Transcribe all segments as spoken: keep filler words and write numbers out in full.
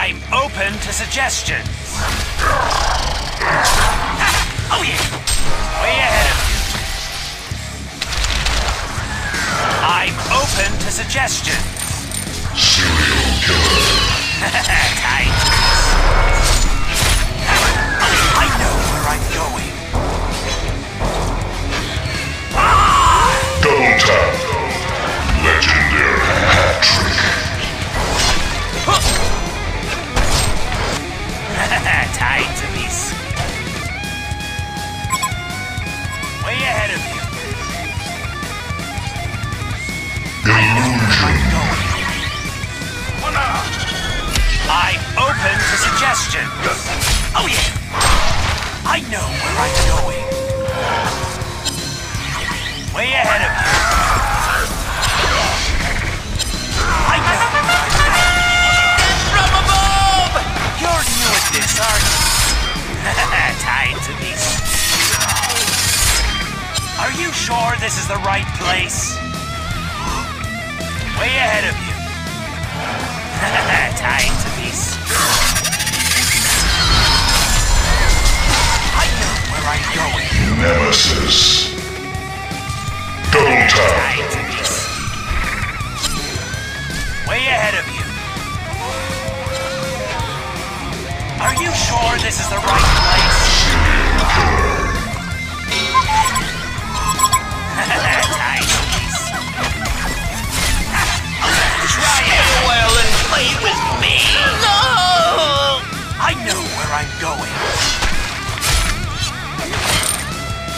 I'm open to suggestions. Oh yeah! Way ahead of you. I'm open to suggestions. Serial killer. Tight. I know where I'm going. Double tap. Legendary hat trick. Tied to me. Way ahead of you. Illusion. I'm open to suggestions. Oh yeah. I know where I'm going. Way ahead of you. I know. Rub-a-bob! You're new at this, aren't you? Tied to me. Are you sure this is the right place? Way ahead of you. Tied to me. I know where I'm going. Nemesis. Double tap. Tied to me. Way ahead of you. Are you sure this is the right place? Nice. Try it well and play with me. No! I know where I'm going.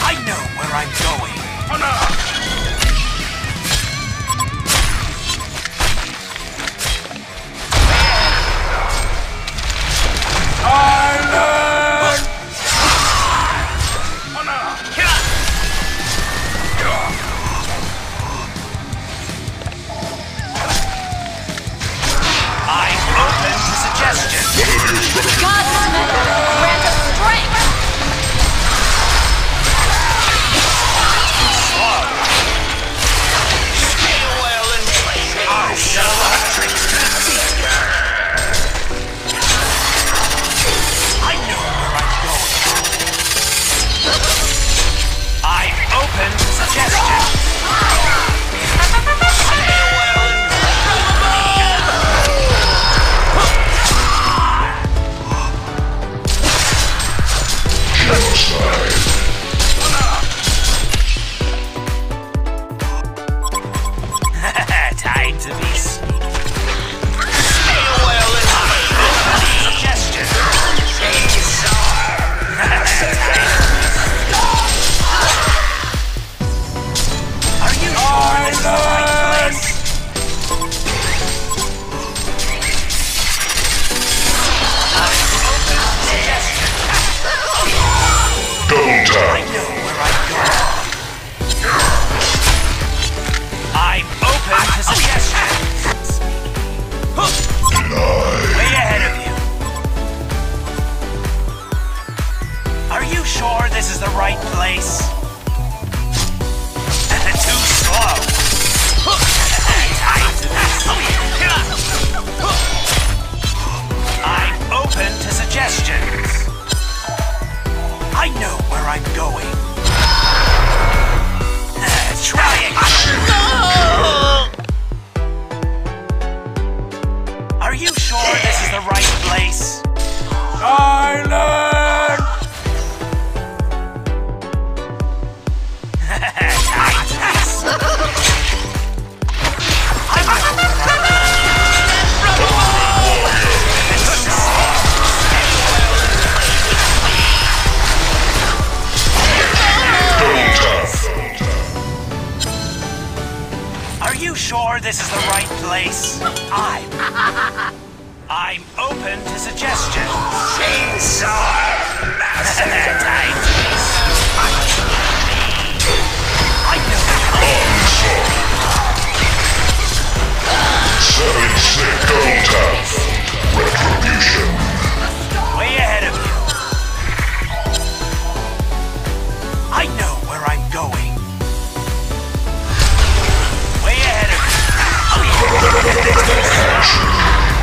I know where I'm going. Oh, no. I know.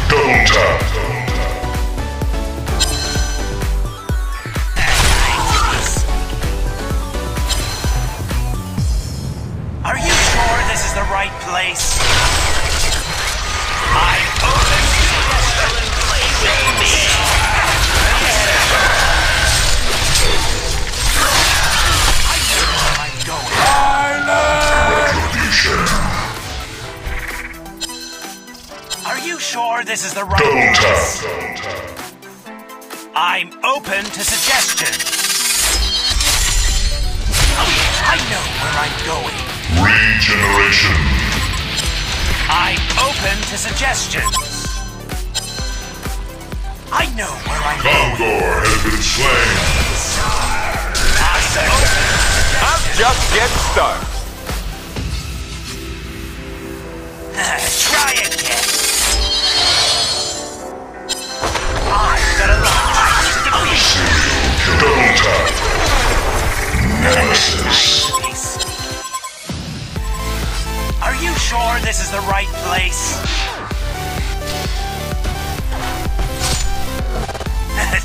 Double tap. place. I open the vessel and play with me. I know where I'm going. Island! Are you sure this is the right place? I'm open to suggestions. I know where I'm going. Regeneration. I'm open to suggestions. I know where I'm Kongor going. Kongor has been slain. I'm open to suggestions. I'm just getting started. Try again. I've got a lot of time to do. Double time. Nemesis. Are you sure this is the right place?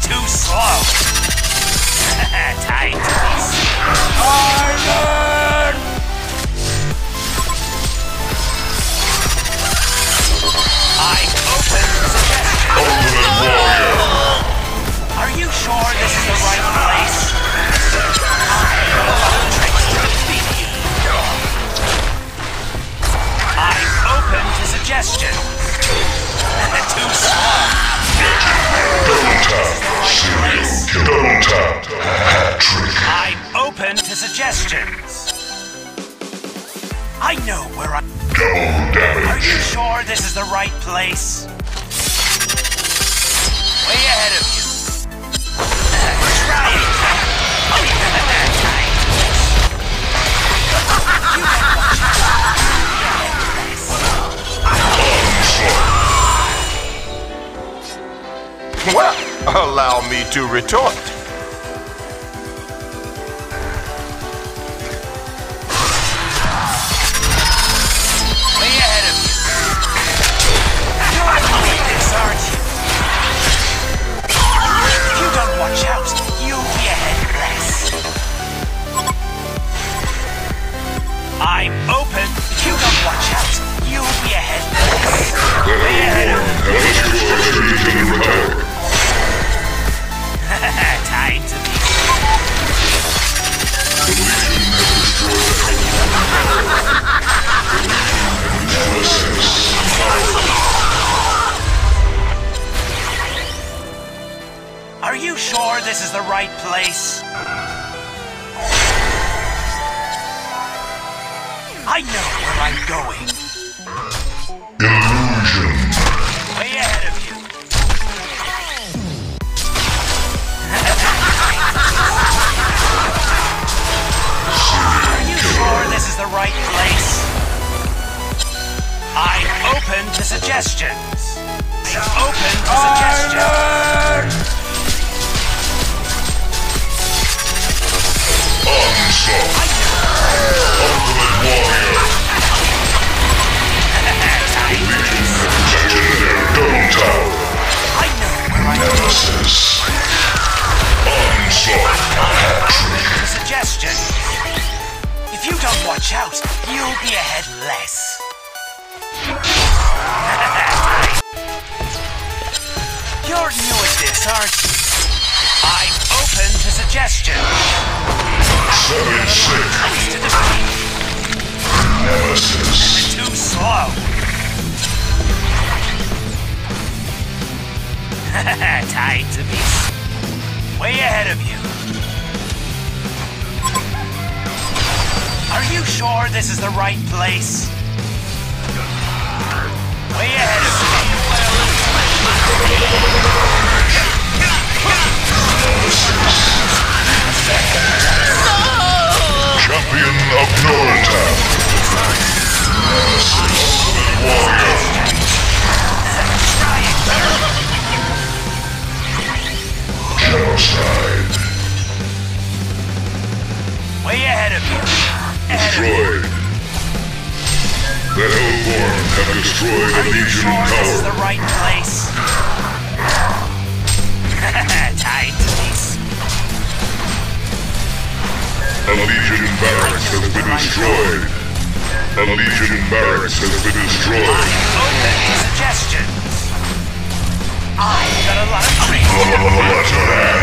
Too slow. Tight. Island! I'm open to suggestions. Are you sure this is the right place? I'm open. To suggestions. Too slow. Double tap. Serial kill. Double tap. Hat trick. I'm open to suggestions. I know where I'm. Double damage. Are you sure this is the right place? Way ahead of you. Try it. Oh, you have that time. You can watch it. Well, allow me to retort. Way ahead of you. You're doing this, aren't you? If you don't watch out, you'll be ahead less. I'm open. If you don't watch out, you'll be ahead less. Way ahead of you. Time to be. The Legion has destroyed everyone. Nemesis. Are you sure this is the right place? I know where I'm going. Illusion. Way ahead of you. This is the right place. I'm open to suggestions. I'm open to suggestions. Onslaught. Ultimate warrior. The Legion has protected their double tower. I know where I am. Nemesis. Onslaught. Hat-trick. Suggestion. If you don't watch out, you'll be ahead less. You're new at this, aren't you? I'm open to suggestions. Seven sick. Nemesis. Too slow. Tied to me. Way ahead of you. Are you sure this is the right place? Way ahead of me. Champion of Northtown. Warrior. Genocide. Way ahead of you. Destroyed. The Hellborn have destroyed the Legion tower. Are you sure this is the right place? Tied to these. A Legion barracks has been destroyed. A Legion barracks has been destroyed. I'm open to suggestions. I've got a lot of trees.